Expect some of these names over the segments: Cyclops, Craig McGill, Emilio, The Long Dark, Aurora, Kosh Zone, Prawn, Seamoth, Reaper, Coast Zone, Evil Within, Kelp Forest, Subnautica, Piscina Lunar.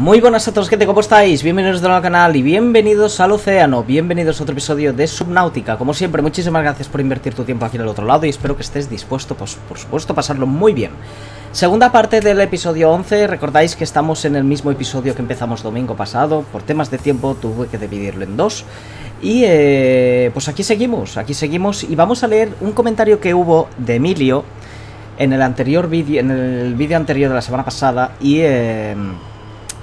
Muy buenas a todos, gente, ¿cómo estáis? Bienvenidos de nuevo al canal y bienvenidos al océano. Bienvenidos a otro episodio de Subnautica. Como siempre, muchísimas gracias por invertir tu tiempo aquí del otro lado y espero que estés dispuesto, pues, por supuesto, a pasarlo muy bien. Segunda parte del episodio 11, recordáis que estamos en el mismo episodio que empezamos domingo pasado. Por temas de tiempo tuve que dividirlo en dos. Y pues aquí seguimos y vamos a leer un comentario que hubo de Emilio en el anterior vídeo, en el vídeo anterior de la semana pasada.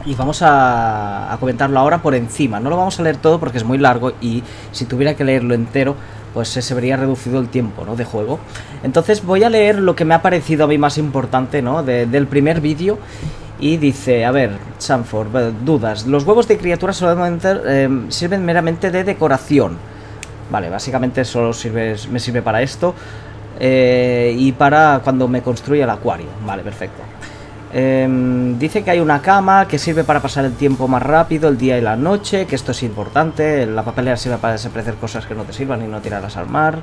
Y vamos a comentarlo ahora por encima. No lo vamos a leer todo porque es muy largo y si tuviera que leerlo entero, pues se vería reducido el tiempo, ¿no?, de juego. Entonces voy a leer lo que me ha parecido a mí más importante, ¿no?, del primer vídeo. Y dice, a ver, Sanford, dudas. Los huevos de criaturas solamente sirven meramente de decoración. Vale, básicamente solo me sirve para esto y para cuando me construya el acuario. Vale, perfecto. Dice que hay una cama que sirve para pasar el tiempo más rápido, el día y la noche, que esto es importante. La papelera sirve para desaparecer cosas que no te sirvan y no tirarlas al mar.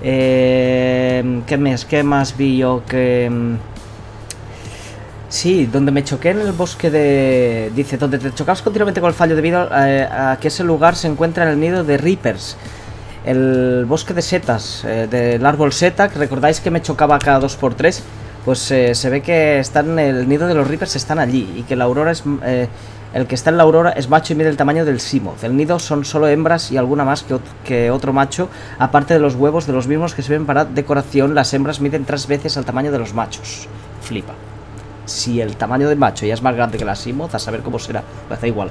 ¿Qué más vi yo? Que... sí, donde me choqué en el bosque de... Dice, donde te chocabas continuamente con el fallo debido a que ese lugar se encuentra en el nido de Reapers. El bosque de setas, del árbol seta, que recordáis que me chocaba cada 2×3. Pues se ve que están, el nido de los Reapers están allí y que la Aurora es, el que está en la Aurora es macho y mide el tamaño del Seamoth. El nido son solo hembras y alguna más que otro macho, aparte de los huevos de los mismos que sirven para decoración. Las hembras miden 3 veces el tamaño de los machos. Flipa. Si el tamaño del macho ya es más grande que la Seamoth, a saber cómo será, pues da igual.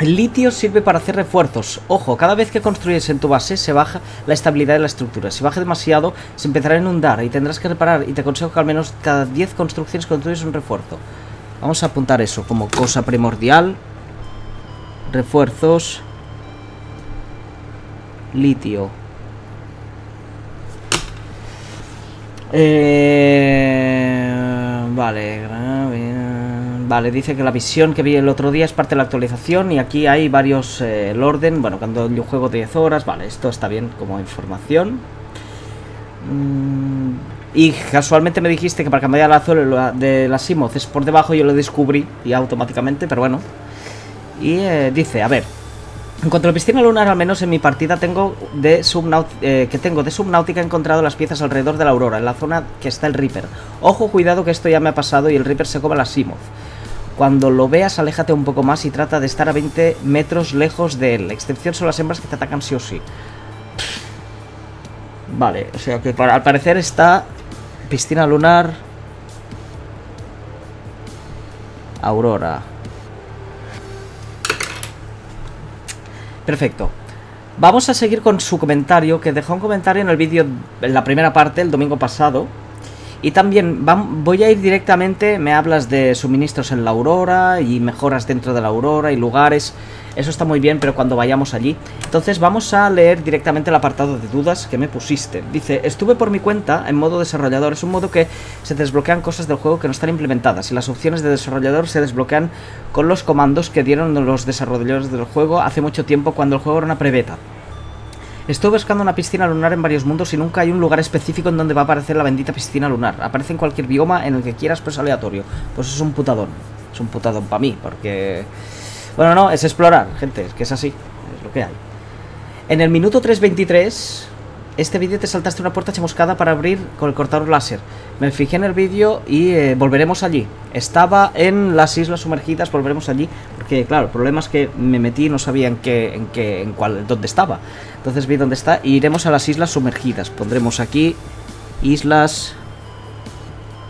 El litio sirve para hacer refuerzos. Ojo, cada vez que construyes en tu base se baja la estabilidad de la estructura. Si baja demasiado, se empezará a inundar y tendrás que reparar. Y te aconsejo que al menos cada 10 construcciones construyes un refuerzo. Vamos a apuntar eso como cosa primordial. Refuerzos. Litio. Vale, dice que la visión que vi el otro día es parte de la actualización y aquí hay varios, el orden, bueno, cuando yo juego 10 horas, vale, esto está bien como información. Y casualmente me dijiste que para cambiar el azul de la Seamoth es por debajo, yo lo descubrí y automáticamente, pero bueno. Y dice, a ver, en cuanto a la piscina lunar, al menos en mi partida tengo de Subnautica he encontrado las piezas alrededor de la Aurora, en la zona que está el Reaper. Ojo, cuidado que esto ya me ha pasado y el Reaper se come la Seamoth. Cuando lo veas, aléjate un poco más y trata de estar a 20 metros lejos de él. La excepción son las hembras que te atacan sí o sí. Vale, o sea que al parecer está Piscina Lunar, Aurora. Perfecto. Vamos a seguir con su comentario, que dejó un comentario en el vídeo, en la primera parte, el domingo pasado. Y también voy a ir directamente, me hablas de suministros en la Aurora y mejoras dentro de la Aurora y lugares. Eso está muy bien, pero cuando vayamos allí. Entonces vamos a leer directamente el apartado de dudas que me pusiste. Dice, estuve por mi cuenta en modo desarrollador. Es un modo que se desbloquean cosas del juego que no están implementadas. Y las opciones de desarrollador se desbloquean con los comandos que dieron los desarrolladores del juego hace mucho tiempo cuando el juego era una pre-beta. Estoy buscando una piscina lunar en varios mundos y nunca hay un lugar específico en donde va a aparecer la bendita piscina lunar. Aparece en cualquier bioma en el que quieras, pero es aleatorio. Pues es un putadón. Es un putadón para mí, porque... bueno, no, es explorar, gente, es que es así. Es lo que hay. En el minuto 3:23, este vídeo te saltaste una puerta chamuscada para abrir con el cortador láser. Me fijé en el vídeo y volveremos allí. Estaba en las islas sumergidas, volveremos allí. Porque, claro, el problema es que me metí y no sabía en dónde estaba. Entonces vi dónde está y iremos a las islas sumergidas. Pondremos aquí islas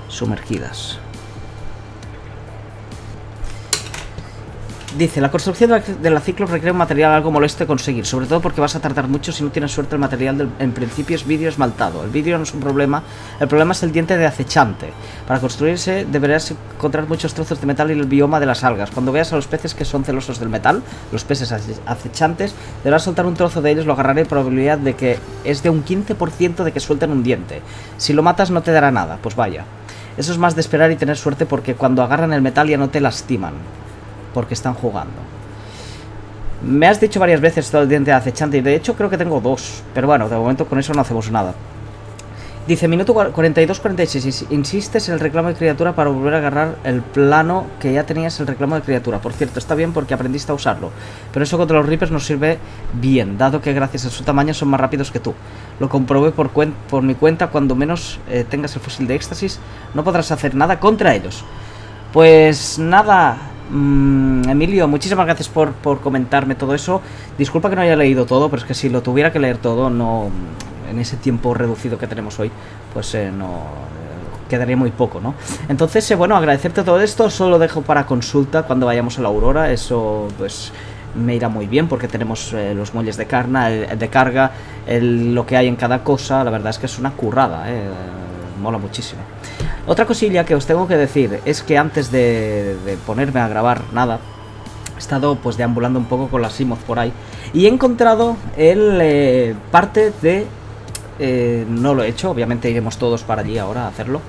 sumergidas. Dice, la construcción de la Cyclops requiere un material algo molesto de conseguir, sobre todo porque vas a tardar mucho si no tienes suerte. El material en principio es vidrio esmaltado. El vidrio no es un problema, el problema es el diente de acechante. Para construirse deberás encontrar muchos trozos de metal en el bioma de las algas. Cuando veas a los peces que son celosos del metal, los peces acechantes, deberás soltar un trozo de ellos, lo agarraré, probabilidad de que es de un 15% de que suelten un diente. Si lo matas no te dará nada, pues vaya. Eso es más de esperar y tener suerte porque cuando agarran el metal ya no te lastiman. Porque están jugando. Me has dicho varias veces todo el diente acechante y de hecho creo que tengo 2. Pero bueno, de momento con eso no hacemos nada. Dice, minuto 42-46, insistes en el reclamo de criatura para volver a agarrar el plano que ya tenías el reclamo de criatura. Por cierto, está bien porque aprendiste a usarlo, pero eso contra los Reapers nos sirve bien, dado que gracias a su tamaño son más rápidos que tú. Lo comprobé por mi cuenta, cuando menos tengas el fusil de éxtasis, no podrás hacer nada contra ellos. Pues nada, Emilio, muchísimas gracias por comentarme todo eso. Disculpa que no haya leído todo, pero es que si lo tuviera que leer todo, no... en ese tiempo reducido que tenemos hoy, pues quedaría muy poco, ¿no? Entonces, bueno, agradecerte todo esto, solo lo dejo para consulta cuando vayamos a la Aurora, eso pues me irá muy bien porque tenemos los muelles de, carga, lo que hay en cada cosa, la verdad es que es una currada, mola muchísimo. Otra cosilla que os tengo que decir es que antes de ponerme a grabar nada, he estado pues deambulando un poco con la Seamoth por ahí y he encontrado el parte de... no lo he hecho, obviamente iremos todos para allí ahora a hacerlo,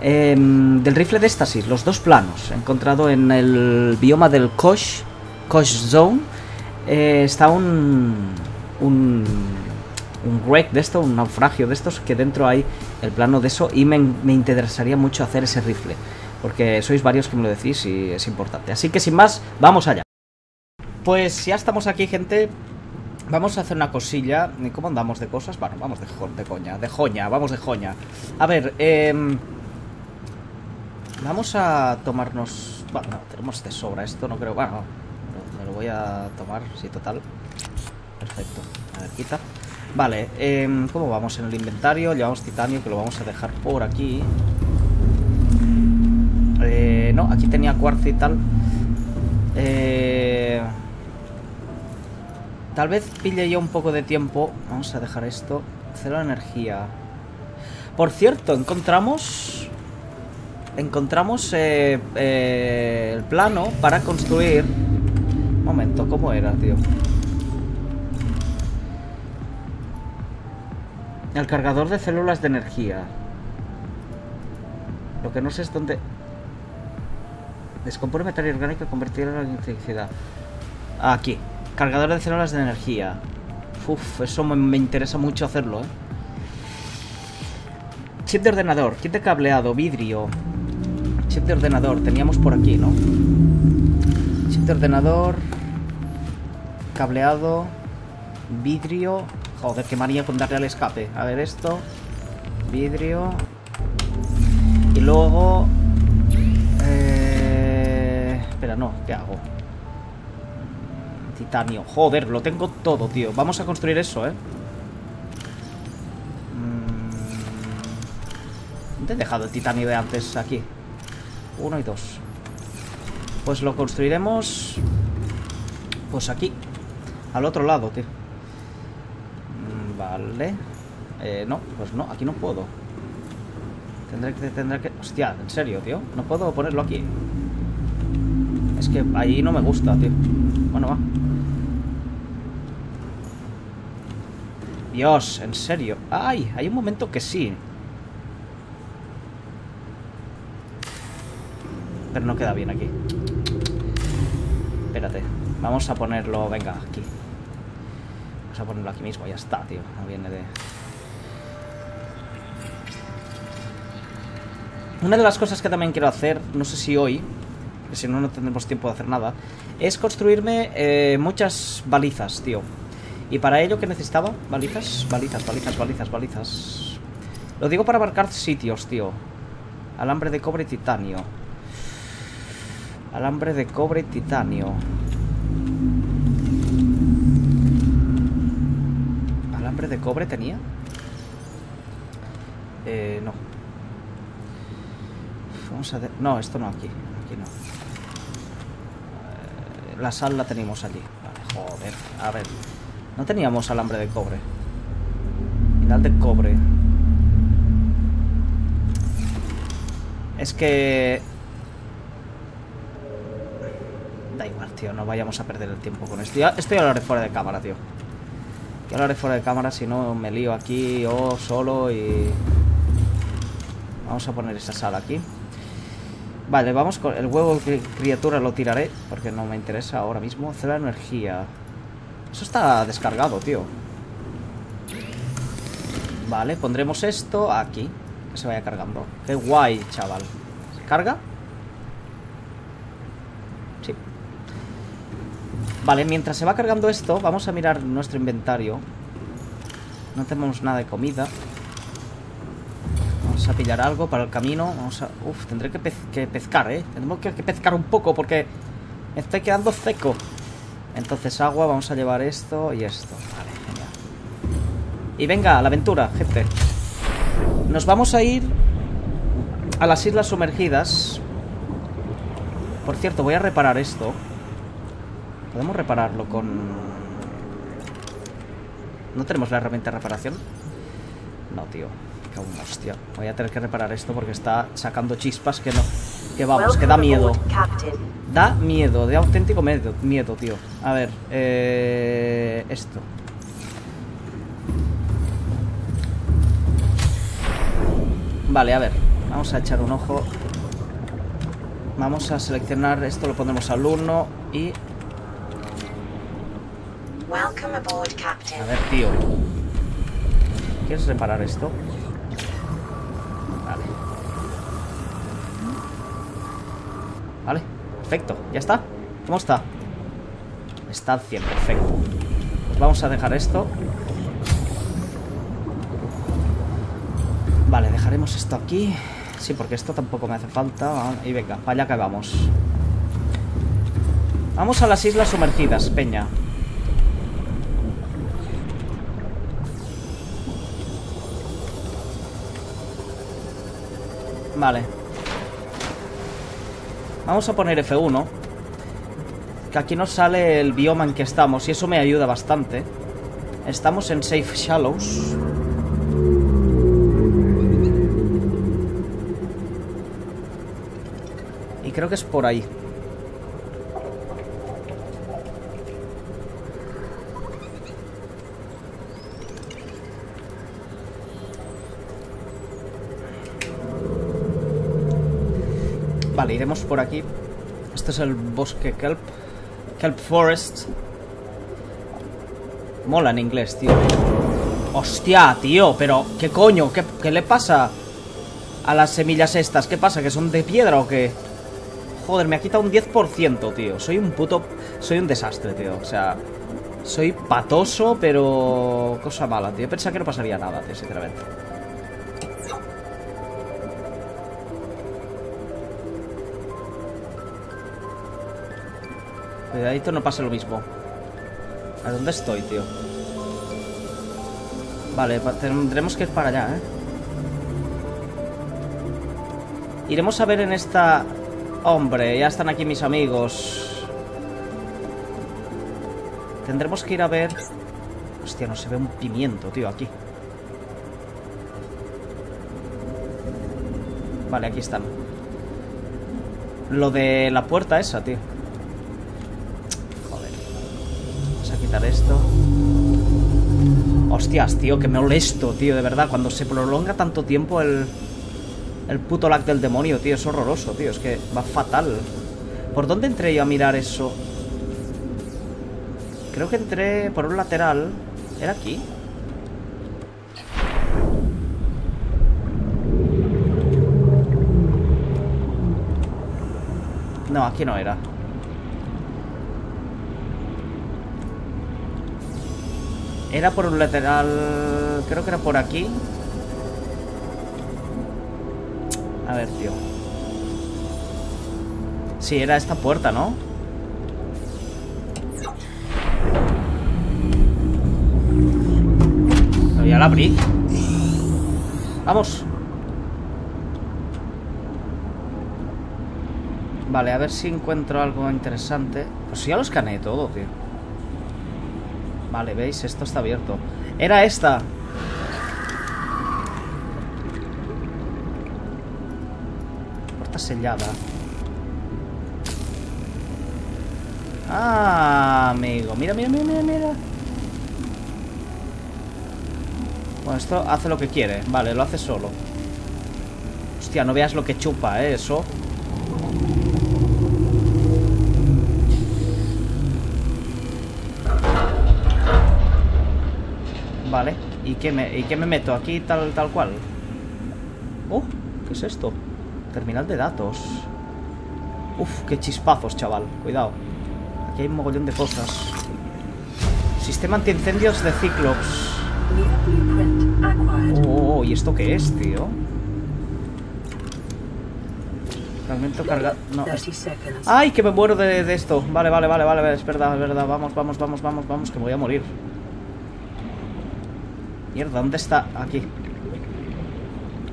del rifle de éxtasis, los dos planos encontrado en el bioma del Kosh Zone. Está un wreck de esto, un naufragio de estos, que dentro hay el plano de eso, y me interesaría mucho hacer ese rifle, porque sois varios que me lo decís y es importante, así que sin más, vamos allá. Pues ya estamos aquí, gente. Vamos a hacer una cosilla. ¿Cómo andamos de cosas? Bueno, vamos de joña. A ver, vamos a tomarnos... Bueno, no, tenemos de sobra esto, no creo... Bueno, no, me lo voy a tomar, sí, total. Perfecto. A ver, quita. Vale, ¿cómo vamos en el inventario? Llevamos titanio, que lo vamos a dejar por aquí. No, aquí tenía cuarzo y tal. Tal vez pille yo un poco de tiempo. Vamos a dejar esto. Cero energía. Por cierto, encontramos... el plano para construir... Un momento, ¿cómo era, tío? El cargador de células de energía. Lo que no sé es dónde... Descompone metal orgánico y convertirlo en electricidad. Aquí. Cargador de células de energía. Uf, eso me interesa mucho hacerlo, ¿eh? Chip de ordenador, kit de cableado, vidrio. Chip de ordenador, teníamos por aquí, ¿no? Chip de ordenador, cableado, vidrio. Joder, qué manía con darle al escape. A ver esto. Vidrio. Y luego... Espera, no, ¿qué hago? Titanio, joder, lo tengo todo, tío. Vamos a construir eso, ¿eh? ¿Dónde he dejado el titanio de antes? Aquí. 1 y 2. Pues lo construiremos... Pues aquí. Al otro lado, tío. Vale. No, pues no, aquí no puedo. Tendré que... Hostia, en serio, tío. No puedo ponerlo aquí. Es que ahí no me gusta, tío. Bueno, va. Dios, en serio. ¡Ay! Hay un momento que sí. Pero no queda bien aquí. Espérate. Vamos a ponerlo... Venga, aquí. Vamos a ponerlo aquí mismo. Ya está, tío. No viene de... Una de las cosas que también quiero hacer, no sé si hoy... Si no, no tendremos tiempo de hacer nada. Es construirme muchas balizas, tío. Y para ello, ¿qué necesitaba? Balizas. Lo digo para marcar sitios, tío. Alambre de cobre y titanio. ¿Alambre de cobre tenía? No. Vamos a... No, esto no, aquí. Aquí no. La sal la tenemos allí. Vale, joder, a ver. No teníamos alambre de cobre. Final de cobre. Es que... Da igual, tío. No vayamos a perder el tiempo con esto. Esto ya lo haré fuera de cámara, tío. Ya lo haré fuera de cámara, si no me lío aquí yo solo y... Vamos a poner esa sal aquí. Vale, vamos con el huevo de criatura, lo tiraré porque no me interesa ahora mismo. Cero energía. Eso está descargado, tío. Vale, pondremos esto aquí, que se vaya cargando. Qué guay, chaval. ¿Se carga? Sí. Vale, mientras se va cargando esto, vamos a mirar nuestro inventario. No tenemos nada de comida. Vamos a pillar algo para el camino. Vamos a... Uf, tendré que pescar, ¿eh? Tenemos que pescar un poco porque me estoy quedando seco. Entonces agua, vamos a llevar esto y esto. Vale, genial. Y venga, a la aventura, gente. Nos vamos a ir a las islas sumergidas. Por cierto, voy a reparar esto. Podemos repararlo con... ¿No tenemos la herramienta de reparación? No, tío. Qué hostia. Voy a tener que reparar esto porque está sacando chispas que no... Que vamos, que da miedo. Da miedo, de auténtico miedo, tío. A ver, esto. Vale, a ver. Vamos a echar un ojo. Vamos a seleccionar esto, lo ponemos al 1 y... A ver, tío. ¿Quieres reparar esto? Vale. Vale, perfecto. ¿Ya está? ¿Cómo está? Está al 100, perfecto. Pues vamos a dejar esto. Vale, dejaremos esto aquí. Sí, porque esto tampoco me hace falta. Y venga, para allá que vamos. Vamos a las islas sumergidas, peña. Vale. Vamos a poner F1. Que aquí nos sale el bioma en que estamos. Y eso me ayuda bastante. Estamos en Safe Shallows. Y creo que es por ahí. Vale, iremos por aquí. Este es el bosque Kelp. Kelp Forest. Mola en inglés, tío. Hostia, tío, pero ¿qué coño? ¿Qué le pasa a las semillas estas? ¿Qué pasa? ¿Que son de piedra o qué? Joder, me ha quitado un 10%, tío. Soy un puto... Soy un desastre, tío. O sea, soy patoso, pero... Cosa mala, tío. Pensaba que no pasaría nada, tío, sinceramente. Cuidadito, no pasa lo mismo. ¿A dónde estoy, tío? Vale, tendremos que ir para allá, ¿eh? Iremos a ver en esta... Hombre, ya están aquí mis amigos. Tendremos que ir a ver... Hostia, no se ve un pimiento, tío, aquí. Vale, aquí están. Lo de la puerta esa, tío. Esto. Hostias, tío, que me molesto, tío, de verdad. Cuando se prolonga tanto tiempo el puto lag del demonio, tío. Es horroroso, tío, es que va fatal. ¿Por dónde entré yo a mirar eso? Creo que entré por un lateral. ¿Era aquí? No, aquí no era. Era por un lateral... Creo que era por aquí. A ver, tío. Sí, era esta puerta, ¿no? Pero ya la abrí. ¡Vamos! Vale, a ver si encuentro algo interesante. Pues sí, ya lo escaneé todo, tío. Vale, ¿veis? Esto está abierto. ¡Era esta! Puerta sellada. ¡Ah, amigo! ¡Mira, mira, mira, mira, mira! Bueno, esto hace lo que quiere. Vale, lo hace solo. Hostia, no veas lo que chupa, ¿eh? Eso... Vale, ¿y ¿Y qué me meto aquí tal cual? Oh, ¿qué es esto? Terminal de datos. Uf, qué chispazos, chaval. Cuidado. Aquí hay un mogollón de cosas. Sistema antiincendios de Cyclops. Oh, ¿y esto qué es, tío? Fragmento cargado. No, es... ¡Ay, que me muero de esto! Vale, es verdad. Vamos, que me voy a morir. Mierda, ¿dónde está? Aquí.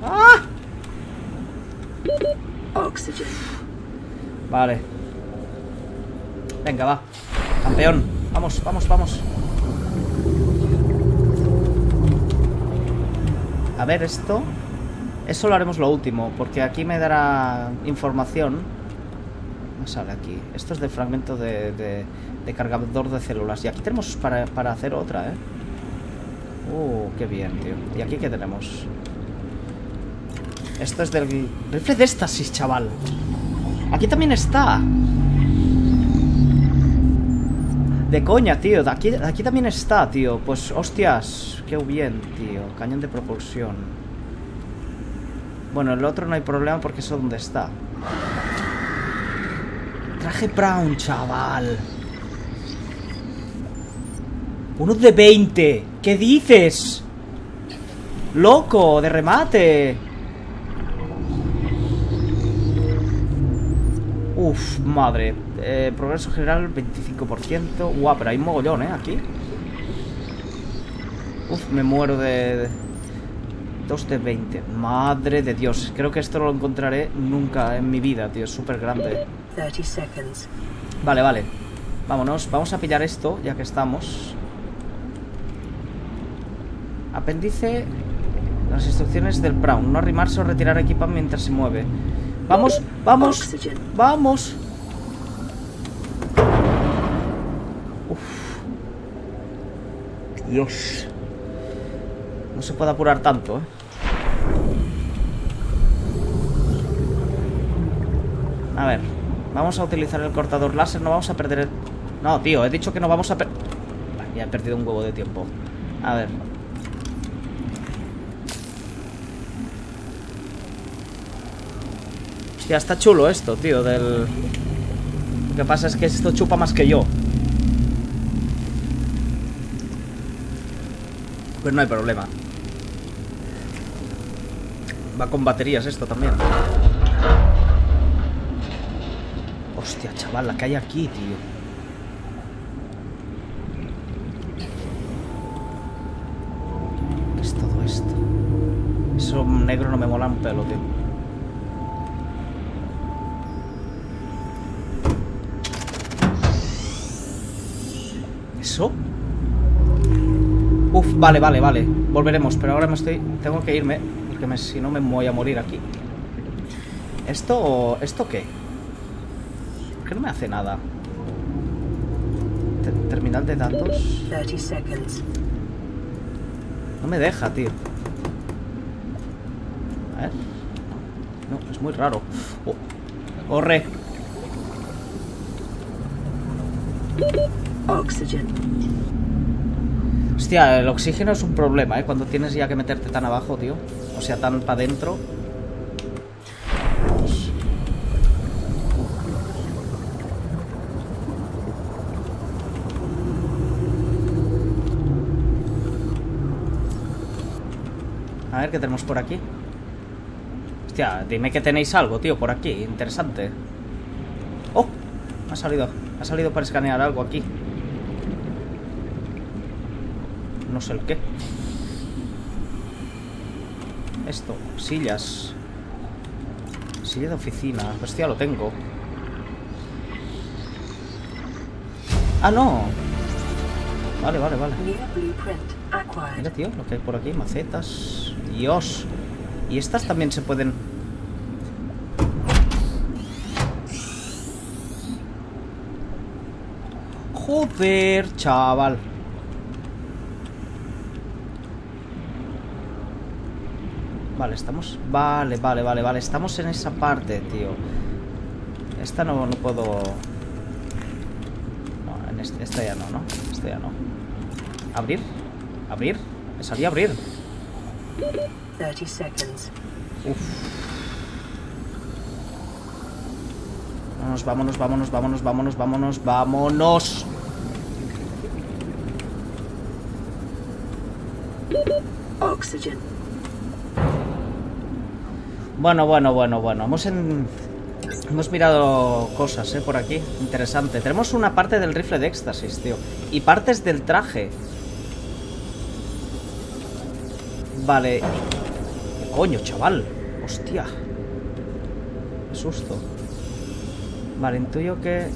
¡Ah! Oxygen. Vale. Venga, va. Campeón. Vamos. A ver esto. Eso lo haremos lo último, porque aquí me dará información. No sale aquí. Esto es de fragmento de cargador de células. Y aquí tenemos para hacer otra, ¿eh? Qué bien, tío. ¿Y aquí qué tenemos? Esto es del rifle de éxtasis, chaval. Aquí también está. De coña, tío. Aquí también está, tío. Pues, hostias. Qué bien, tío. Cañón de propulsión. Bueno, el otro no hay problema porque eso donde está. Traje Prawn, chaval. Uno de 20. ¿Qué dices? Loco, de remate. Uf, madre. Progreso general 25%. Guau, pero hay un mogollón, aquí. Uf, me muero de... 2 de 20. Madre de Dios. Creo que esto no lo encontraré nunca en mi vida, tío. Es súper grande. Vale. Vámonos. Vamos a pillar esto, ya que estamos. Apéndice. Las instrucciones del Prawn. No arrimarse o retirar equipa mientras se mueve. Vamos. Uf. Dios. No se puede apurar tanto, ¿eh? A ver. Vamos a utilizar el cortador láser. No vamos a perder el... No, tío, he dicho que no vamos a perder... Ya he perdido un huevo de tiempo. A ver. Ya está chulo esto, tío, del... Lo que pasa es que esto chupa más que yo. Pues no hay problema. Va con baterías esto también. Hostia, chaval, la que hay aquí, tío. ¿Qué es todo esto? Eso negro no me mola un pelo, tío. Uf, vale. Volveremos, pero ahora tengo que irme, porque si no me voy a morir aquí. ¿Esto qué? ¿Por qué no me hace nada? Terminal de datos. No me deja, tío. A ver. No, es muy raro. Oh. Corre. Oxygen. Hostia, el oxígeno es un problema, ¿eh? Cuando tienes ya que meterte tan abajo, tío. O sea, tan para adentro. A ver, ¿qué tenemos por aquí? Hostia, dime que tenéis algo, tío, por aquí. Interesante. ¡Oh! Ha salido para escanear algo aquí. No sé el qué. Esto, sillas. Silla de oficina. Hostia, lo tengo. Ah, no. Vale. Mira, tío, lo que hay por aquí. Macetas. Dios. Y estas también se pueden... Joder, chaval. Vale, estamos... Vale. Estamos en esa parte, tío. Esta no puedo... No, esta ya no, ¿no? Esta ya no. ¿Abrir? Me salía a abrir. Uf. Vámonos, vámonos, vámonos, vámonos, vámonos, vámonos, vámonos. Oxygen. Bueno, bueno, bueno, bueno. Hemos mirado cosas, por aquí. Interesante. Tenemos una parte del rifle de éxtasis, tío. Y partes del traje. Vale. ¿Qué coño, chaval? Hostia. Qué susto. Vale, intuyo que...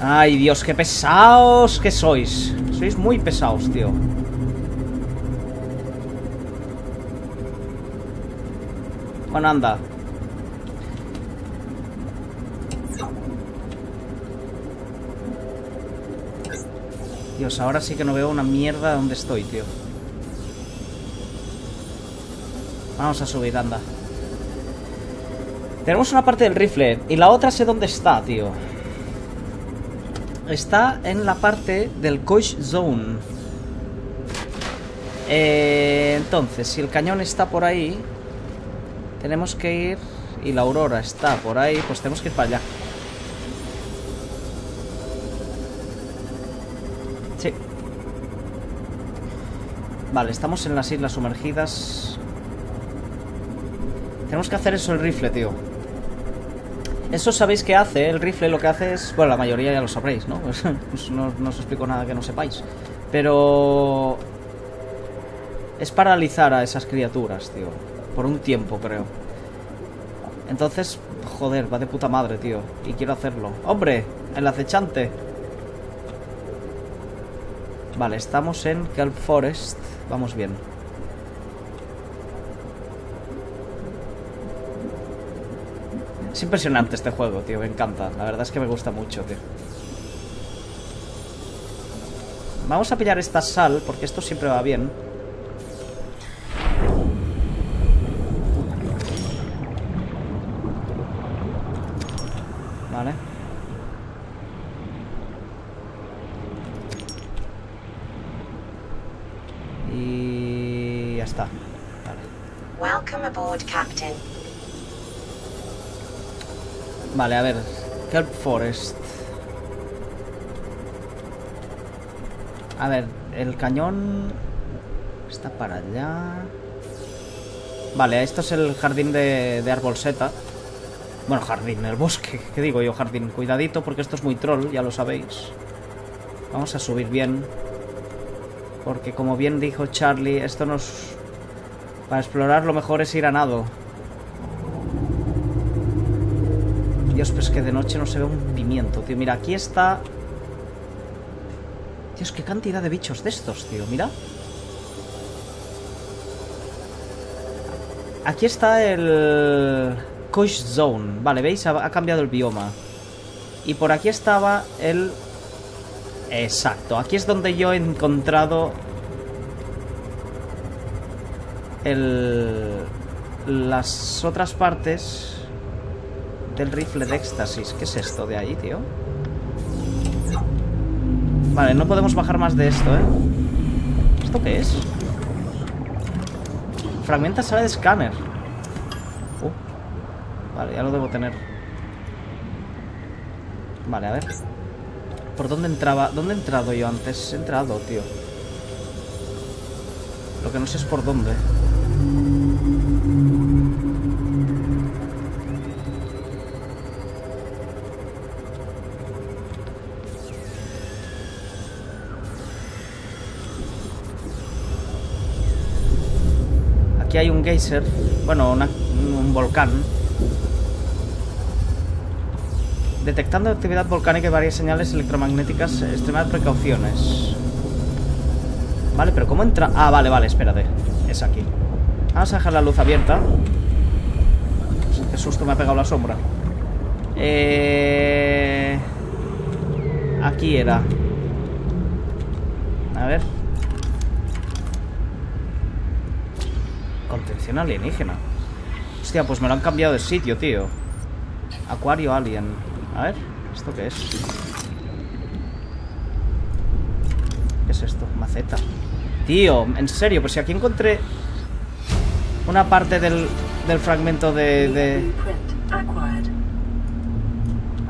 Ay, Dios, qué pesados que sois. Sois muy pesados, tío. Bueno, anda. Dios, ahora sí que no veo una mierda donde estoy, tío. Vamos a subir, anda. Tenemos una parte del rifle y la otra sé dónde está, tío. Está en la parte del Coast Zone. Entonces, si el cañón está por ahí, tenemos que ir. Y la Aurora está por ahí, pues tenemos que ir para allá. Sí. Vale, estamos en las islas sumergidas. Tenemos que hacer eso el rifle, tío. Eso sabéis que hace, el rifle lo que hace es... Bueno, la mayoría ya lo sabréis, ¿no? No os explico nada que no sepáis. Pero... es paralizar a esas criaturas, tío. Por un tiempo, creo. Entonces, joder, va de puta madre, tío. Y quiero hacerlo. ¡Hombre! El acechante. Vale, estamos en Kelp Forest. Vamos bien. Es impresionante este juego, tío, me encanta. La verdad es que me gusta mucho, tío. Vamos a pillar esta sal, porque esto siempre va bien. Vale. Y... ya está. Vale. Welcome aboard, Captain. Vale, a ver, Kelp Forest. A ver, el cañón está para allá. Vale, esto es el jardín de Arbolseta. Bueno, jardín, el bosque. ¿Qué digo yo, jardín? Cuidadito porque esto es muy troll, ya lo sabéis. Vamos a subir bien. Porque como bien dijo Charlie, esto nos... Para explorar lo mejor es ir a nado. Dios, pues que de noche no se ve un pimiento, tío. Mira, aquí está... Dios, qué cantidad de bichos de estos, tío. Mira. Aquí está el... Kosh Zone. Vale, ¿veis? Ha cambiado el bioma. Y por aquí estaba el... Exacto. Aquí es donde yo he encontrado... Las otras partes... del rifle de éxtasis. ¿Qué es esto de ahí, tío? Vale, no podemos bajar más de esto, ¿eh? ¿Esto qué es? Fragmenta sala de escáner. Vale, ya lo debo tener. Vale, a ver. ¿Por dónde entraba? ¿Dónde he entrado yo antes? He entrado, tío. Lo que no sé es por dónde. Aquí hay un geyser, bueno, un volcán. Detectando actividad volcánica y varias señales electromagnéticas, extremad precauciones. Vale, pero ¿cómo entra? Ah, vale, vale, espérate. Es aquí. Vamos a dejar la luz abierta. Qué susto me ha pegado la sombra. Aquí era. A ver. Contención alienígena. Hostia, pues me lo han cambiado de sitio, tío. Acuario alien. A ver, ¿esto qué es? ¿Qué es esto? Maceta. Tío, en serio, pues si aquí encontré una parte del fragmento de...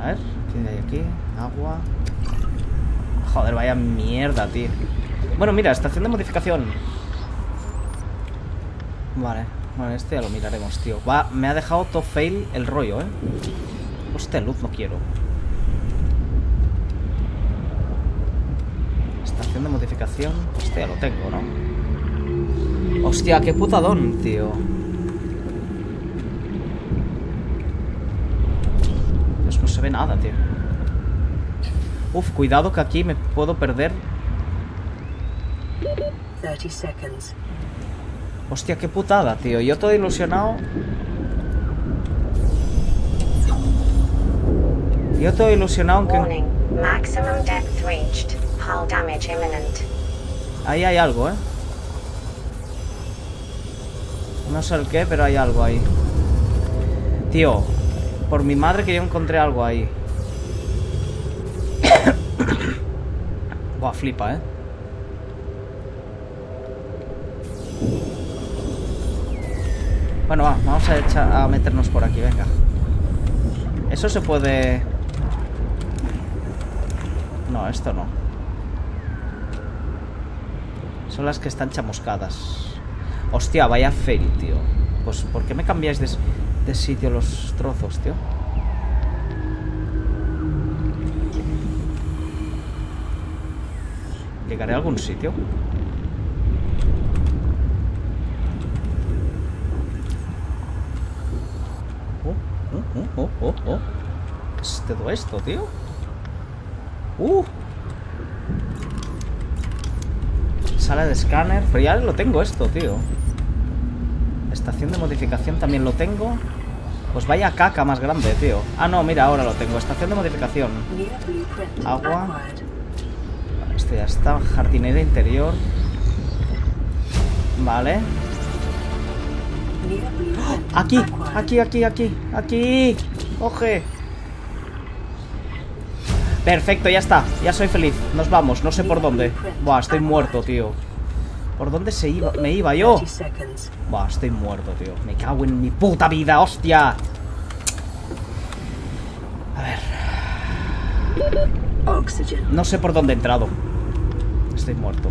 A ver, ¿qué hay aquí? Agua. Joder, vaya mierda, tío. Bueno, mira, estación de modificación. Vale, bueno, este ya lo miraremos, tío. Va, me ha dejado top fail el rollo, ¿eh? Hostia, luz no quiero. Estación de modificación. Hostia, lo tengo, ¿no? Hostia, qué putadón, tío. Dios, no se ve nada, tío. Uf, cuidado que aquí me puedo perder. 30 segundos. Hostia, qué putada, tío. Yo todo ilusionado. Yo todo ilusionado aunque... Ahí hay algo, ¿eh? No sé el qué, pero hay algo ahí. Tío, por mi madre que yo encontré algo ahí. Buah, flipa, ¿eh? Bueno, va, vamos a meternos por aquí, venga. Eso se puede... No, esto no. Son las que están chamuscadas. Hostia, vaya fail, tío. Pues, ¿por qué me cambiáis de sitio los trozos, tío? ¿Llegaré a algún sitio? ¿Qué es todo esto, tío? Sala de escáner. Pero ya lo tengo esto, tío. Estación de modificación también lo tengo. Pues vaya caca más grande, tío. Ah, no, mira, ahora lo tengo. Estación de modificación. Agua. Esto ya está. Jardinera interior. Vale. Aquí, aquí, aquí, aquí, aquí. Oje. Perfecto, ya está. Ya soy feliz. Nos vamos, no sé por dónde. Buah, estoy muerto, tío. ¿Por dónde se iba? Me iba yo. Buah, estoy muerto, tío. Me cago en mi puta vida, hostia. A ver. No sé por dónde he entrado. Estoy muerto.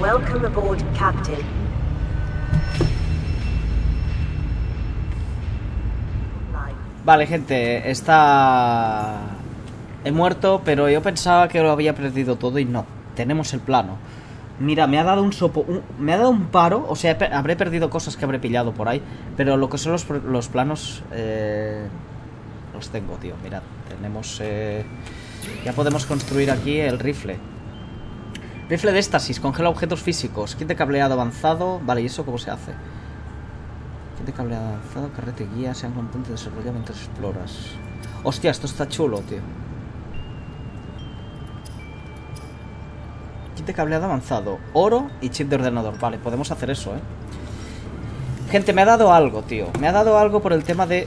Welcome aboard, Captain. Vale, gente, está... He muerto, pero yo pensaba que lo había perdido todo y no. Tenemos el plano. Mira, me ha dado un sopo... Me ha dado un paro, o sea, habré perdido cosas que habré pillado por ahí. Pero lo que son los planos... Los tengo, tío, mirad. Tenemos... Ya podemos construir aquí el rifle. Rifle de éxtasis, congela objetos físicos. Kit de cableado avanzado. Vale, ¿y eso cómo se hace? Kit de cableado avanzado, carrete y guía. Sean contentes de desarrollar mientras exploras. Hostia, esto está chulo, tío. Kit de cableado avanzado, oro y chip de ordenador. Vale, podemos hacer eso, ¿eh? Gente, me ha dado algo, tío. Me ha dado algo por el tema de...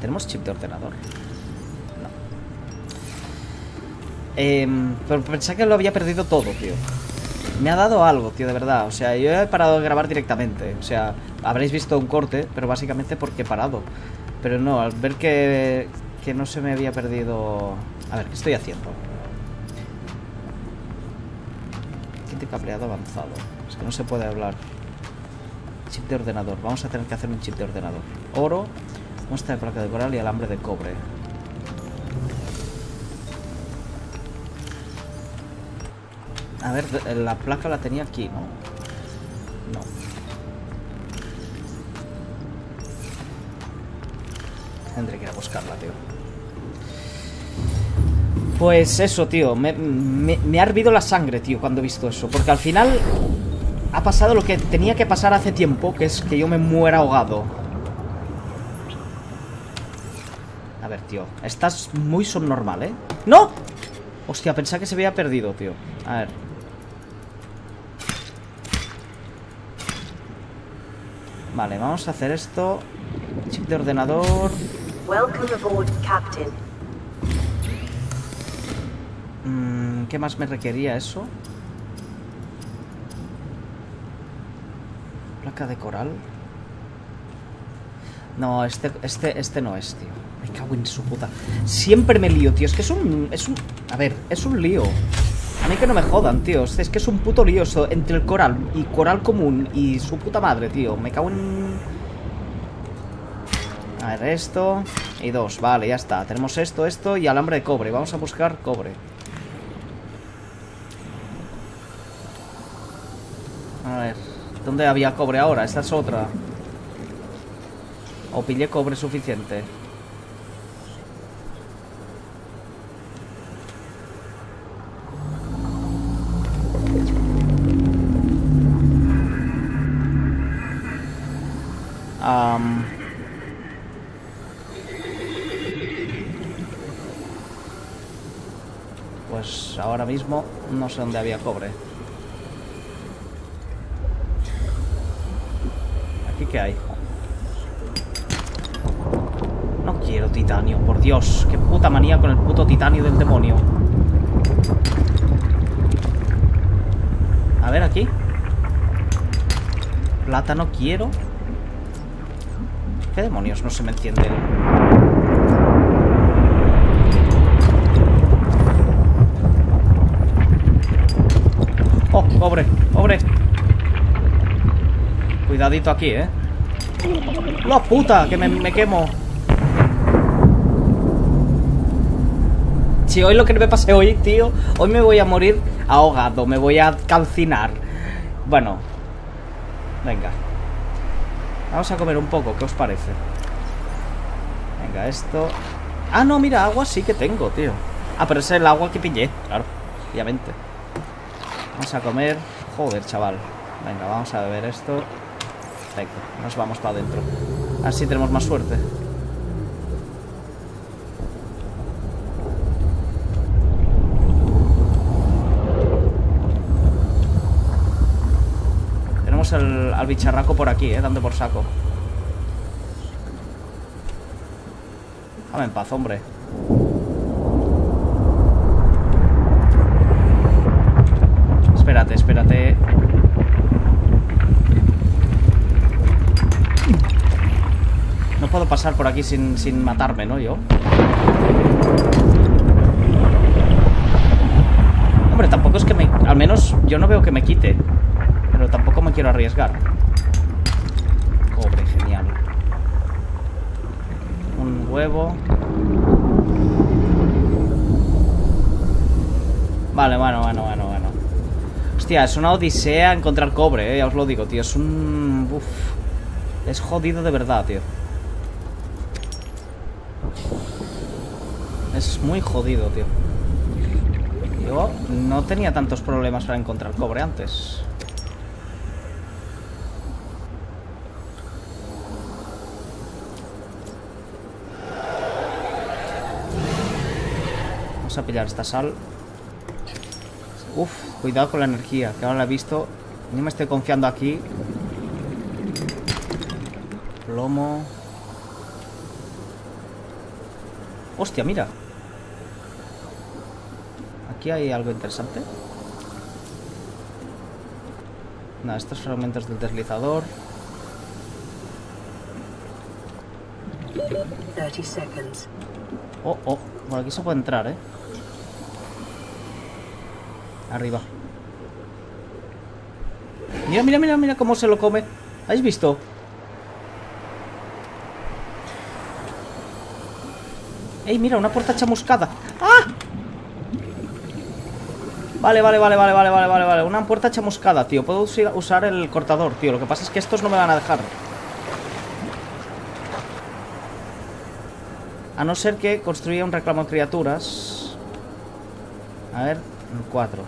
¿Tenemos chip de ordenador? No. Pero pensé que lo había perdido todo, tío. Me ha dado algo, tío, de verdad. O sea, yo he parado de grabar directamente. O sea, habréis visto un corte, pero básicamente porque he parado. Pero no, al ver que no se me había perdido... A ver, ¿qué estoy haciendo? Kit de cableado avanzado. Es que no se puede hablar. Chip de ordenador. Vamos a tener que hacer un chip de ordenador. Oro... Muestra de placa de coral y alambre de cobre. A ver, la placa la tenía aquí, ¿no? No. Tendré que ir a buscarla, tío. Pues eso, tío. Me ha hervido la sangre, tío, cuando he visto eso. Porque al final... Ha pasado lo que tenía que pasar hace tiempo, que es que yo me muera ahogado. A ver, tío, estás muy subnormal, ¿eh? ¡No! Hostia, pensaba que se había perdido, tío. A ver. Vale, vamos a hacer esto. Chip de ordenador. ¿Qué más me requería eso? Placa de coral. No, este no es, tío. Me cago en su puta. Siempre me lío, tío. Es que es un... A ver, es un lío. A mí que no me jodan, tío. Es que es un puto lío eso, entre el coral y coral común y su puta madre, tío. Me cago en... A ver, esto. Y dos, vale, ya está. Tenemos esto, esto y alambre de cobre. Vamos a buscar cobre. A ver, ¿dónde había cobre ahora? Esta es otra. O pillé cobre suficiente. Pues ahora mismo no sé dónde había cobre. ¿Aquí qué hay? No quiero titanio, por Dios. Qué puta manía con el puto titanio del demonio. A ver, aquí. Plata no quiero. ¿Qué demonios? No se me entiende. Oh, pobre, pobre. Cuidadito aquí, ¿eh? ¡La puta! Que me quemo. Si hoy lo que me pasé hoy, tío. Hoy me voy a morir ahogado. Me voy a calcinar. Bueno. Venga. Vamos a comer un poco, ¿qué os parece? Venga, esto... Ah, no, mira, agua sí que tengo, tío. Ah, pero es el agua que pillé, claro, obviamente. Vamos a comer... Joder, chaval. Venga, vamos a beber esto. Venga, nos vamos para adentro. Así tenemos más suerte. Al bicharraco por aquí, dando por saco. Dame en paz, hombre. Espérate, espérate. No puedo pasar por aquí sin matarme, ¿no? Yo. Hombre, tampoco es que me... Al menos yo no veo que me quite. Pero tampoco me quiero arriesgar. Cobre, genial. Un huevo. Vale, bueno. Hostia, es una odisea encontrar cobre, ya os lo digo, tío. Es un... Uf. Es jodido de verdad, tío. Es muy jodido, tío. Yo no tenía tantos problemas para encontrar cobre antes. A pillar esta sal. Uf, cuidado con la energía, que ahora la he visto. No me estoy confiando aquí. Plomo. Hostia, mira. Aquí hay algo interesante. Nada, estos fragmentos del deslizador. 30 segundos. Oh, oh. Por aquí se puede entrar, ¿eh? Arriba. Mira, mira, mira, mira cómo se lo come. ¿Habéis visto? ¡Ey, mira! Una puerta chamuscada. ¡Ah! Vale. Una puerta chamuscada, tío. Puedo usar el cortador, tío. Lo que pasa es que estos no me van a dejar. A no ser que construya un reclamo de criaturas. A ver, 4.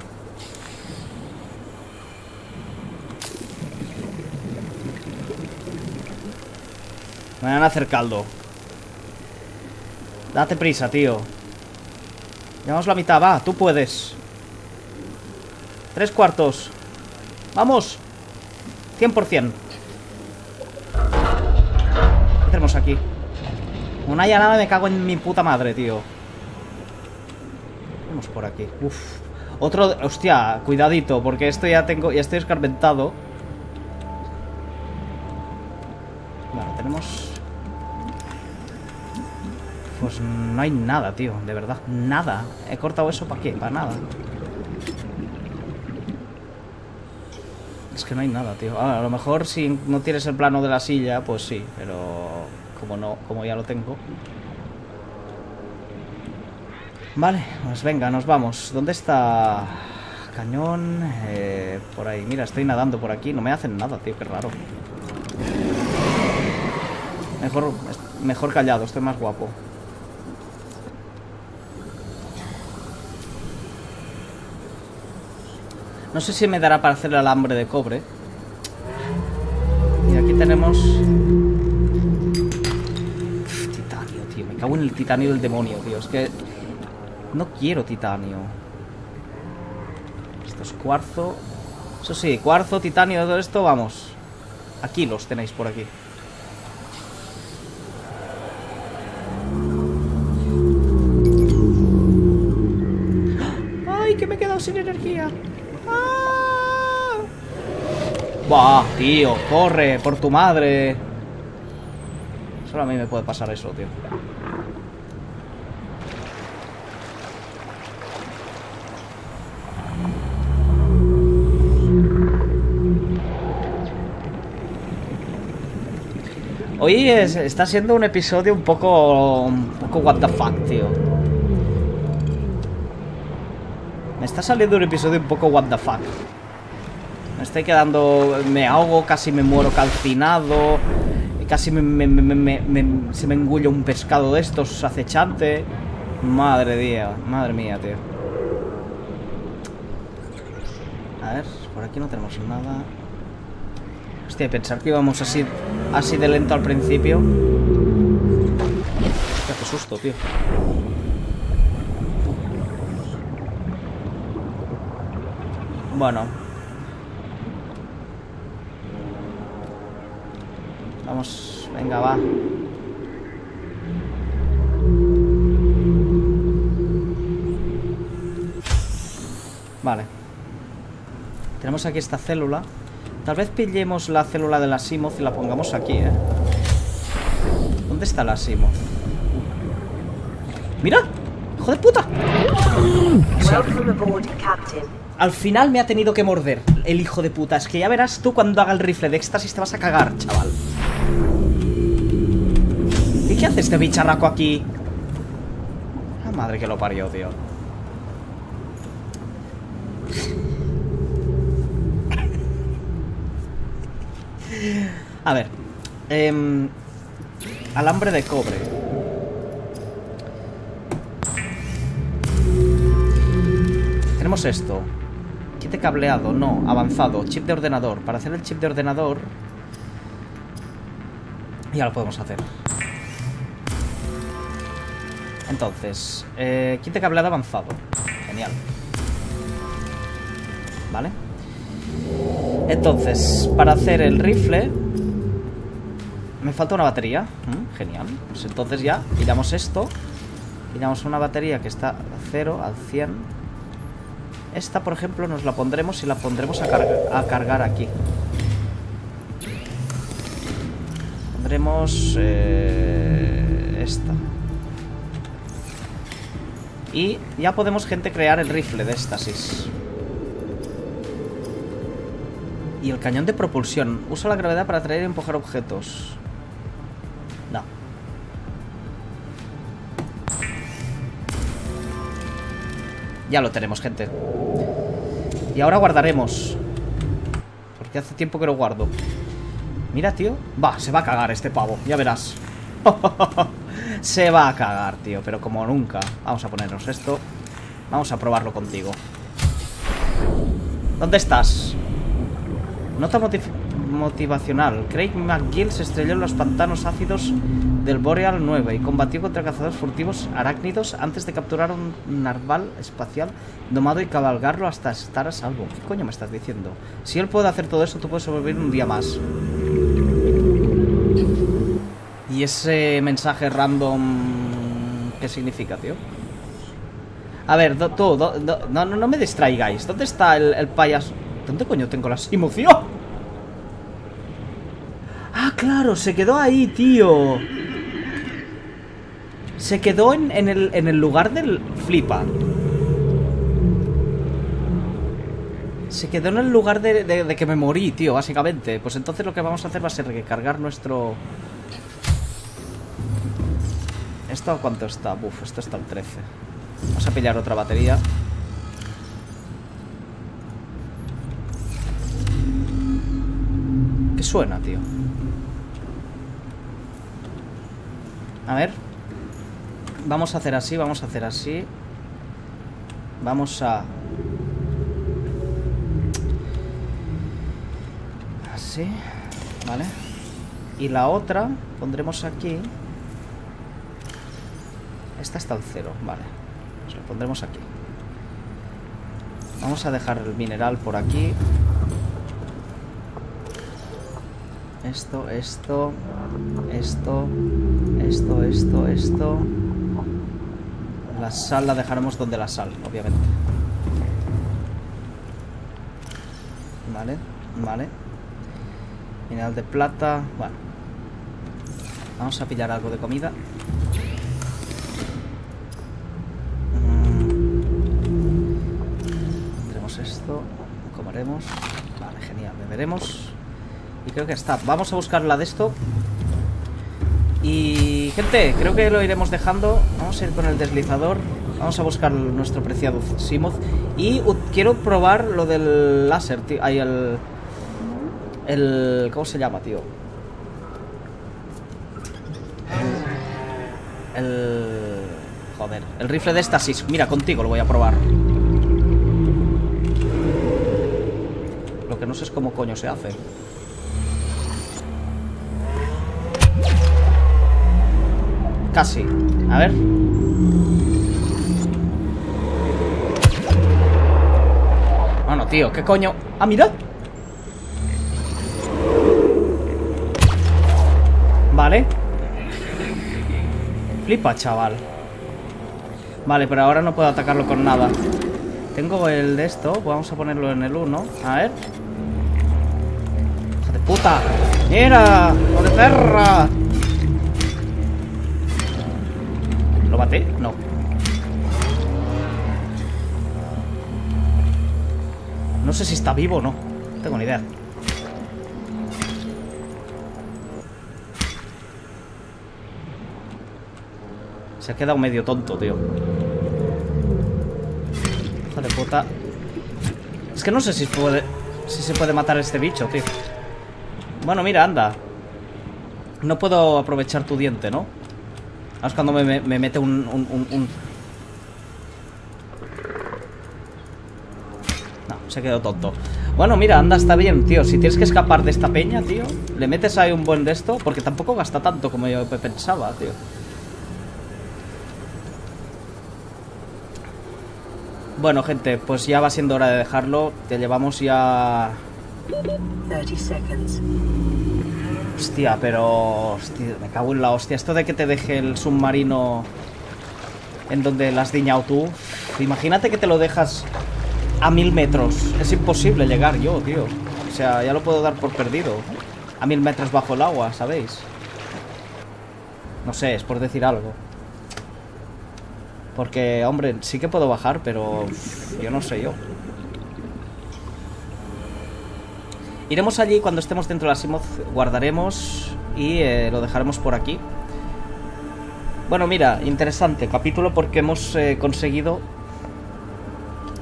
Me van a hacer caldo. Date prisa, tío. Llevamos la mitad, va, tú puedes. 3/4. Vamos. 100%. ¿Qué tenemos aquí? Una llanada, me cago en mi puta madre, tío. Vamos por aquí. Uf. Otro... Hostia, cuidadito, porque esto ya tengo... Ya estoy escarmentado. Vale, tenemos... Pues no hay nada, tío, de verdad. Nada. He cortado eso, ¿para qué? Para nada. Es que no hay nada, tío. A lo mejor si no tienes el plano de la silla, pues sí, pero... Como no, como ya lo tengo. Vale, pues venga, nos vamos. ¿Dónde está? Cañón. Por ahí. Mira, estoy nadando por aquí. No me hacen nada, tío. Qué raro. Mejor callado. Estoy más guapo. No sé si me dará para hacer el alambre de cobre. Y aquí tenemos... Uf, titanio, tío. Me cago en el titanio del demonio, tío. Es que... No quiero titanio. Esto es cuarzo. Eso sí, cuarzo, titanio, todo esto, vamos. Aquí los tenéis por aquí. ¡Ay, que me he quedado sin energía! ¡Ah! ¡Buah, tío! ¡Corre! ¡Por tu madre! Solo a mí me puede pasar eso, tío. Hoy está siendo un episodio un poco what the fuck, tío. Me está saliendo un episodio un poco what the fuck. Me estoy quedando... Me ahogo, casi me muero calcinado. Casi se me engulle un pescado de estos acechante. Madre mía, tío. A ver, por aquí no tenemos nada. Hostia, pensar que íbamos así de lento al principio. Hostia, qué susto, tío. Bueno. Vamos, venga, va. Vale. Tenemos aquí esta célula. Tal vez pillemos la célula de la Seamoth y la pongamos aquí, ¿eh? ¿Dónde está la Seamoth? ¡Mira! ¡Hijo de puta! O sea, al final me ha tenido que morder el hijo de puta. Es que ya verás tú cuando haga el rifle de éxtasis te vas a cagar, chaval. ¿Y qué hace este bicharraco aquí? La madre que lo parió, tío. A ver, alambre de cobre. Tenemos esto. Kit de cableado, no, avanzado. Chip de ordenador, para hacer el chip de ordenador. Ya lo podemos hacer. Entonces, kit de cableado avanzado. Genial. Vale. Entonces, para hacer el rifle me falta una batería. Genial, pues entonces ya pillamos esto. Pillamos una batería que está a 0, al 100. Esta, por ejemplo, nos la pondremos y la pondremos a cargar aquí. Pondremos esta. Y ya podemos, gente, crear el rifle de éxtasis. Y el cañón de propulsión. Usa la gravedad para atraer y empujar objetos. No. Ya lo tenemos, gente. Y ahora guardaremos. Porque hace tiempo que lo guardo. Mira, tío. Va, se va a cagar este pavo. Ya verás. Se va a cagar, tío. Pero como nunca. Vamos a ponernos esto. Vamos a probarlo contigo. ¿Dónde estás? Nota motivacional. Craig McGill se estrelló en los pantanos ácidos del Boreal 9 y combatió contra cazadores furtivos arácnidos antes de capturar un narval espacial domado y cabalgarlo hasta estar a salvo. ¿Qué coño me estás diciendo? Si él puede hacer todo eso, tú puedes sobrevivir un día más. ¿Y ese mensaje random qué significa, tío? A ver, no me distraigáis. ¿Dónde está el payaso? ¿Dónde coño tengo la Seamoth? Ah, claro, se quedó ahí, tío. Se quedó en el lugar del flipa. Se quedó en el lugar de que me morí, tío, básicamente. Pues entonces lo que vamos a hacer va a ser recargar nuestro... ¿Esto a cuánto está? Buf, esto está al 13. Vamos a pillar otra batería. ¿Qué suena, tío? A ver. Vamos a hacer así, vamos a hacer así. Vamos a... Así, vale. Y la otra pondremos aquí. Esta está al 0, vale. Pues la pondremos aquí. Vamos a dejar el mineral por aquí. Esto, esto, esto, esto, esto, esto. La sal la dejaremos donde la sal, obviamente. Vale, vale. Mineral de plata, bueno. Vamos a pillar algo de comida. Pondremos esto, comeremos. Vale, genial, beberemos. Y creo que está. Vamos a buscar la de esto. Y... gente, creo que lo iremos dejando. Vamos a ir con el deslizador. Vamos a buscar nuestro preciado Seamoth. Y quiero probar lo del láser, tío. Hay el... ¿Cómo se llama, tío? Joder, el rifle de estasis. Mira, contigo lo voy a probar. Lo que no sé es cómo coño se hace. Casi. A ver. Bueno, tío, ¿qué coño? ¡Ah, mira! Vale. Flipa, chaval. Vale, pero ahora no puedo atacarlo con nada. Tengo el de esto. Vamos a ponerlo en el 1. A ver. ¡Hija de puta! ¡Mira! ¡Hijo de perra! ¿Lo maté? No. No sé si está vivo o no. No tengo ni idea. Se ha quedado medio tonto, tío. Hija de puta. Es que no sé si se puede matar a este bicho, tío. Bueno, mira, anda. No puedo aprovechar tu diente, ¿no? Ahora es cuando me mete un... No, se quedó tonto. Bueno, mira, anda, está bien, tío. Si tienes que escapar de esta peña, tío, le metes ahí un buen de esto. Porque tampoco gasta tanto como yo pensaba, tío. Bueno, gente, pues ya va siendo hora de dejarlo. Te llevamos ya... 30 segundos. Hostia, pero... Hostia, me cago en la hostia. Esto de que te deje el submarino en donde la has diñado tú. Imagínate que te lo dejas a 1000 metros. Es imposible llegar yo, tío. O sea, ya lo puedo dar por perdido. A 1000 metros bajo el agua, ¿sabéis? No sé, es por decir algo. Porque, hombre, sí que puedo bajar, pero yo no sé yo. Iremos allí cuando estemos dentro de la Seamoth, guardaremos y lo dejaremos por aquí. Bueno, mira, interesante capítulo porque hemos conseguido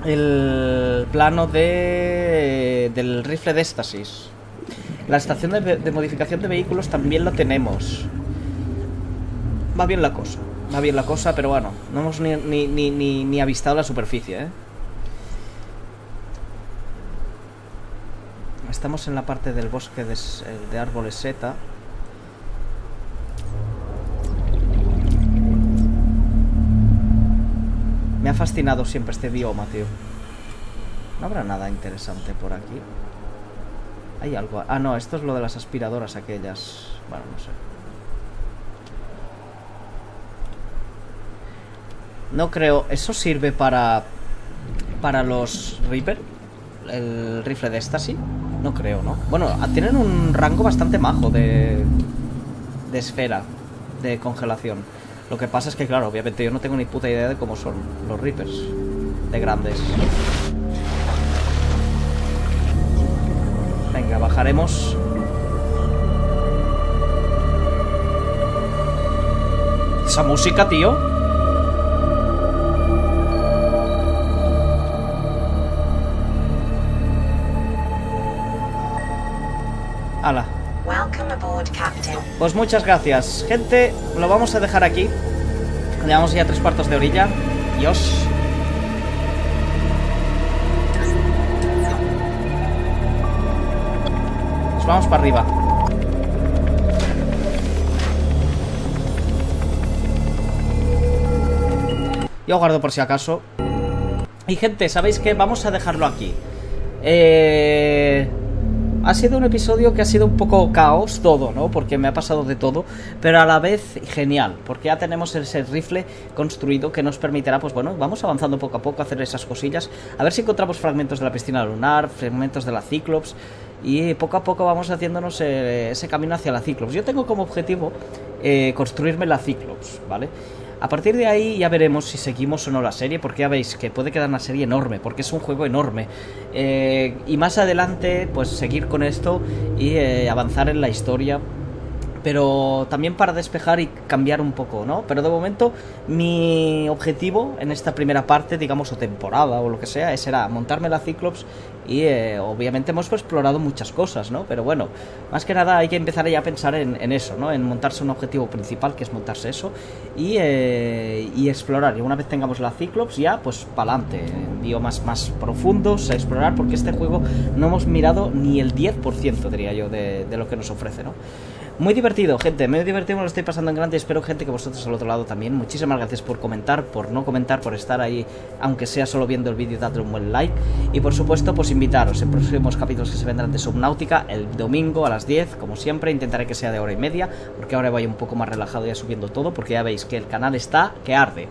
el plano del rifle de éxtasis. La estación de modificación de vehículos también la tenemos. Va bien la cosa. Va bien la cosa, pero bueno, no hemos ni avistado la superficie, ¿eh? Estamos en la parte del bosque de árboles seta. Me ha fascinado siempre este bioma, tío. No habrá nada interesante por aquí. Hay algo... Ah, no, esto es lo de las aspiradoras aquellas. Bueno, no sé. No creo... ¿Eso sirve para los Reaper? ¿El rifle de esta sí? No creo, ¿no? Bueno, tienen un rango bastante majo de esfera de congelación. Lo que pasa es que, claro, obviamente yo no tengo ni puta idea de cómo son los Reapers de grandes. Venga, bajaremos. Esa música, tío. Ala. Pues muchas gracias, gente. Lo vamos a dejar aquí. Llevamos ya 3/4 de orilla. Dios. Nos vamos para arriba. Yo guardo por si acaso. Y gente, ¿sabéis qué? Vamos a dejarlo aquí. Ha sido un episodio que ha sido un poco caos todo, ¿no? Porque me ha pasado de todo, pero a la vez genial, porque ya tenemos ese rifle construido que nos permitirá, pues bueno, vamos avanzando poco a poco, hacer esas cosillas, a ver si encontramos fragmentos de la piscina lunar, fragmentos de la Cyclops, y poco a poco vamos haciéndonos ese camino hacia la Cyclops. Yo tengo como objetivo construirme la Cyclops, ¿vale? A partir de ahí ya veremos si seguimos o no la serie, porque ya veis que puede quedar una serie enorme, porque es un juego enorme. Y más adelante, pues seguir con esto y avanzar en la historia, pero también para despejar y cambiar un poco, ¿no? Pero de momento mi objetivo en esta primera parte, digamos, o temporada o lo que sea, será montarme la Cyclops y obviamente hemos explorado muchas cosas, ¿no? Pero bueno, más que nada hay que empezar ya a pensar en eso, ¿no? En montarse un objetivo principal, que es montarse eso y explorar. Y una vez tengamos la Cyclops ya, pues para adelante, biomas más profundos a explorar, porque este juego no hemos mirado ni el 10%, diría yo, de lo que nos ofrece, ¿no? Muy divertido, gente, muy divertido, me lo estoy pasando en grande. Espero, gente, que vosotros al otro lado también. Muchísimas gracias por comentar, por no comentar, por estar ahí, aunque sea solo viendo el vídeo, dadle un buen like. Y por supuesto, pues invitaros en próximos capítulos que se vendrán de Subnautica, el domingo a las 10, como siempre. Intentaré que sea de 1h30, porque ahora voy un poco más relajado ya subiendo todo, porque ya veis que el canal está que arde.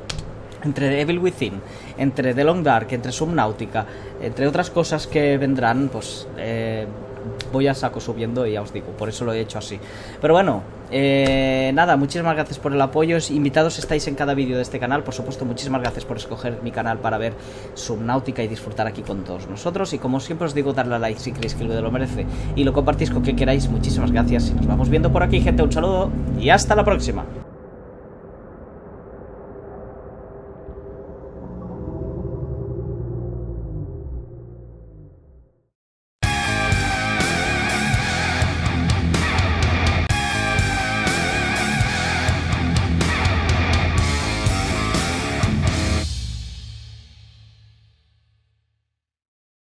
Entre Evil Within, entre The Long Dark, entre Subnautica, entre otras cosas que vendrán, pues... voy a saco subiendo y ya os digo, por eso lo he hecho así. Pero bueno, nada, muchísimas gracias por el apoyo. Invitados estáis en cada vídeo de este canal. Por supuesto, muchísimas gracias por escoger mi canal para ver Subnautica y disfrutar aquí con todos nosotros. Y como siempre os digo, darle a like si creéis que el video lo merece, y lo compartís con quien queráis. Muchísimas gracias y nos vamos viendo por aquí, gente. Un saludo y hasta la próxima.